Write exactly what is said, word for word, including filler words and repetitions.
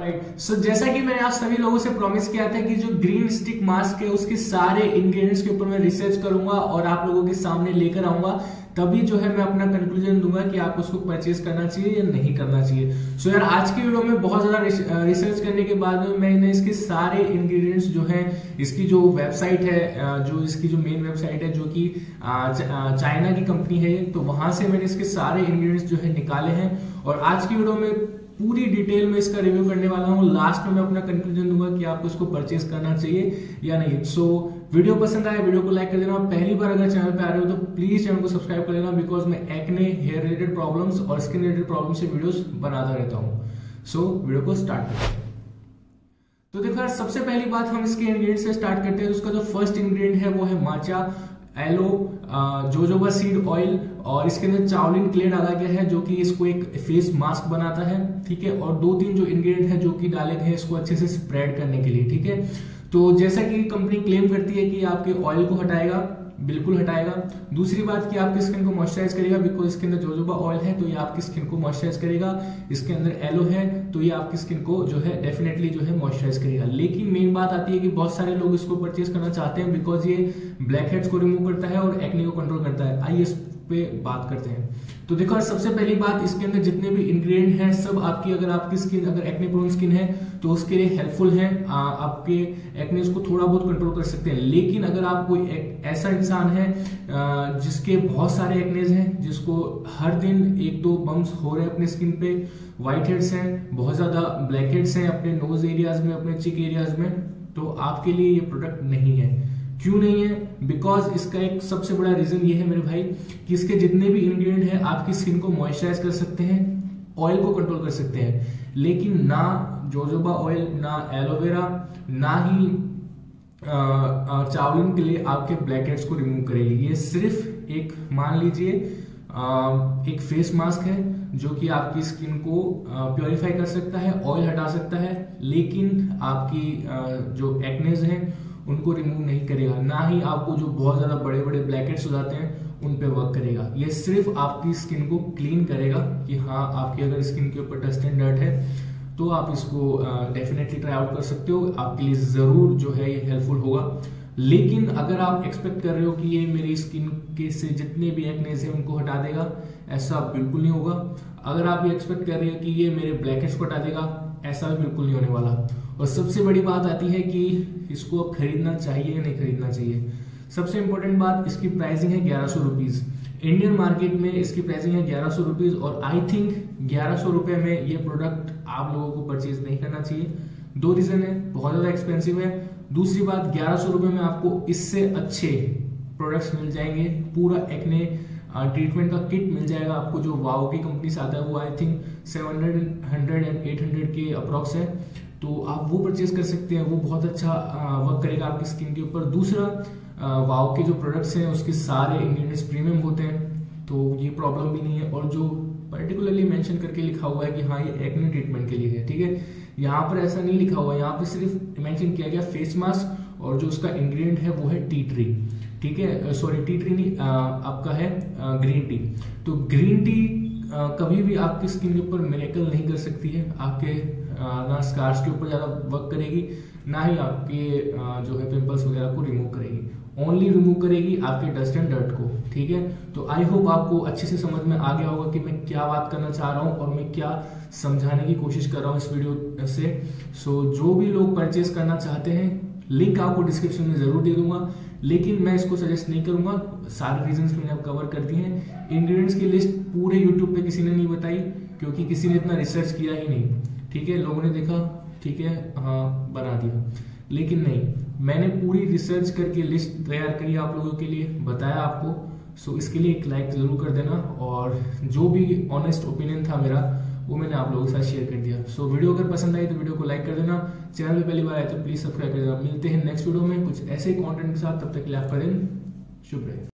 Right, सो जैसा कि मैंने आप सभी लोगों से प्रॉमिस किया था कि जो ग्रीन स्टिक मास्क है उसके सारे इंग्रेडिएंट्स के ऊपर मैं रिसर्च करूंगा और आप लोगों के सामने लेकर आऊंगा, तभी जो है मैं अपना कंक्लूजन दूंगा कि आपको उसको परचेज करना चाहिए या नहीं करना चाहिए। सो so यार आज की वीडियो में बहुत ज़्यादा रिसर्च करने के बाद में मैंने इसके सारे इंग्रेडिएंट्स जो हैं, इसकी जो वेबसाइट है, जो इसकी जो मेन वेबसाइट है जो कि चाइना की कंपनी है, तो वहाँ से मैंने इसके सारे इंग्रेडिएंट्स जो है निकाले हैं और आज की वीडियो में पूरी डिटेल में इसका रिव्यू करने वाला हूँ। लास्ट में मैं अपना कंक्लूजन दूंगा कि आपको इसको परचेज करना चाहिए या नहीं। सो so, वीडियो पसंद आए वीडियो को लाइक कर देना। पहली बार अगर चैनल पे आ रहे हो तो प्लीज चैनल को सब्सक्राइब कर लेना, बिकॉज मैं एक्ने, हेयर रिलेटेड प्रॉब्लम्स और स्किन रिलेटेड प्रॉब्लम से वीडियोस बनाता रहता हूँ। सो वीडियो को स्टार्ट करते हैं। तो देखो यार, सबसे पहली बात हम इसके इंग्रेडिएंट से स्टार्ट करते हैं। उसका जो फर्स्ट इंग्रेडिएंट है वो है matcha, aloe, jojoba seed oil और इसके अंदर चावलिन क्ले डाला गया है जो कि इसको एक फेस मास्क बनाता है, ठीक है। और दो तीन जो इंग्रेडिएंट है जो कि डाले गए हैं इसको अच्छे से स्प्रेड करने के लिए, ठीक है। तो जैसा कि कंपनी क्लेम करती है कि आपके ऑयल को हटाएगा, बिल्कुल हटाएगा। दूसरी बात कि आपकी स्किन को मॉइस्चराइज करेगा, बिकॉज इसके अंदर जोजोबा ऑयल है तो ये आपकी स्किन को मॉइस्चराइज करेगा, इसके अंदर एलो है तो ये आपकी स्किन को जो है डेफिनेटली जो है मॉइस्चराइज करेगा। लेकिन मेन बात आती है कि बहुत सारे लोग इसको परचेज करना चाहते हैं बिकॉज ये ब्लैक हेड्स को रिमूव करता है और एक्ने को कंट्रोल करता है। आइए इस पे बात करते हैं। तो देखो यार, सबसे पहली बात, इसके अंदर जितने भी इंग्रेडिएंट हैं सब आपकी अगर आपकी स्किन अगर एक्ने प्रोन स्किन है तो उसके लिए हेल्पफुल है, आ, आपके एक्ने को थोड़ा बहुत कंट्रोल कर सकते हैं। लेकिन अगर आप कोई एक, ऐसा इंसान है आ, जिसके बहुत सारे एक्नेज हैं, जिसको हर दिन एक दो बम्स हो रहे हैं अपने स्किन पे, व्हाइट हेड्स हैं, बहुत ज़्यादा ब्लैक हेड्स हैं अपने नोज एरियाज में, अपने चिक एरियाज में, तो आपके लिए ये प्रोडक्ट नहीं है। क्यों नहीं है? बिकॉज इसका एक सबसे बड़ा रीजन ये है मेरे भाई कि इसके जितने भी इंग्रेडिएंट है आपकी स्किन को मॉइस्चराइज कर सकते हैं, ऑयल को कंट्रोल कर सकते हैं, लेकिन ना जोजोबा ऑयल, ना एलोवेरा, ना ही चावलिन के लिए आपके ब्लैक हेड्स को रिमूव करेगी। ये सिर्फ एक, मान लीजिए, एक फेस मास्क है जो कि आपकी स्किन को प्योरीफाई कर सकता है, ऑयल हटा सकता है, लेकिन आपकी जो एक्नेज हैं उनको रिमूव नहीं करेगा, ना ही आपको जो बहुत ज़्यादा बड़े बड़े ब्लैकहेड्स हो जाते हैं उन पे वर्क करेगा। ये सिर्फ आपकी स्किन को क्लीन करेगा कि हाँ, आपकी अगर स्किन के ऊपर डस्ट एंड डर्ट है तो आप इसको डेफिनेटली ट्राई आउट कर सकते हो, आपके लिए ज़रूर जो है ये हेल्पफुल होगा। लेकिन अगर आप एक्सपेक्ट कर रहे हो कि ये मेरी स्किन के से जितने भी एक्नेज हैं उनको हटा देगा, ऐसा बिल्कुल नहीं होगा। अगर आप ये एक्सपेक्ट कर रहे हो कि ये मेरे ब्लैकहेड्स को हटा देगा, ऐसा भी बिल्कुल नहीं होने वाला। और सबसे बड़ी बात आती है कि इसको अब खरीदना चाहिए या नहीं खरीदना चाहिए। सबसे इम्पोर्टेंट बात, इसकी प्राइसिंग है ग्यारह सौ रुपीज़। इंडियन मार्केट में इसकी प्राइसिंग है ग्यारह सौ रुपीज़ और आई थिंक ग्यारह सौ रुपये में ये प्रोडक्ट आप लोगों को परचेज नहीं करना चाहिए। दो रीज़न है, बहुत ज़्यादा एक्सपेंसिव है, दूसरी बात ग्यारह सौ रुपये में आपको इससे अच्छे प्रोडक्ट्स मिल जाएंगे, पूरा एक्ने ट्रीटमेंट का किट मिल जाएगा आपको। जो वाओ की कंपनी से आता है वो I think seven hundred hundred and eight hundred के अप्रॉक्स है, तो आप वो परचेज कर सकते हैं, वो बहुत अच्छा वर्क करेगा आपकी स्किन के ऊपर। दूसरा, वाओ के जो प्रोडक्ट्स हैं उसके सारे इंग्रेडिएंट्स प्रीमियम होते हैं तो ये प्रॉब्लम भी नहीं है। और जो पर्टिकुलरली मेंशन करके लिखा हुआ है कि हाँ ये एक्ने ट्रीटमेंट के लिए है, ठीक है, यहाँ पर ऐसा नहीं लिखा हुआ है। यहाँ पर सिर्फ मेंशन किया गया फेस मास्क और जो उसका इंग्रेडिएंट है वो है टी ट्री, ठीक है, सॉरी टी ट्री नहीं, आपका है ग्रीन टी। तो ग्रीन टी कभी भी आपकी स्किन के ऊपर मिरेकल नहीं कर सकती है, आपके ना स्कार्स के ऊपर ज़्यादा वर्क करेगी, ना ही आपके जो है पिंपल्स वगैरह को रिमूव करेगी, ओनली रिमूव करेगी आपके डस्ट एंड डर्ट को, ठीक है। तो आई होप आपको अच्छे से समझ में आ गया होगा कि मैं क्या बात करना चाह रहा हूँ और मैं क्या समझाने की कोशिश कर रहा हूँ इस वीडियो से। सो जो भी लोग परचेज करना चाहते हैं, लिंक आपको डिस्क्रिप्शन में ज़रूर दे दूंगा, लेकिन मैं इसको सजेस्ट नहीं करूंगा। सारे रीजंस मैंने अब कवर कर दिए हैं। इंग्रेडिएंट्स की लिस्ट पूरे यूट्यूब पे किसी ने नहीं बताई क्योंकि किसी ने इतना रिसर्च किया ही नहीं, ठीक है। लोगों ने देखा, ठीक है, हाँ बना दिया, लेकिन नहीं, मैंने पूरी रिसर्च करके लिस्ट तैयार करी आप लोगों के लिए, बताया आपको। सो इसके लिए एक लाइक ज़रूर कर देना और जो भी ऑनेस्ट ओपिनियन था मेरा वो मैंने आप लोगों के साथ शेयर कर दिया। सो वीडियो अगर पसंद आई तो वीडियो को लाइक कर देना, चैनल पे पहली बार आए तो प्लीज सब्सक्राइब कर देना। मिलते हैं नेक्स्ट वीडियो में कुछ ऐसे कंटेंट के साथ, तब तक के लिए आपका दिन शुभ रहे।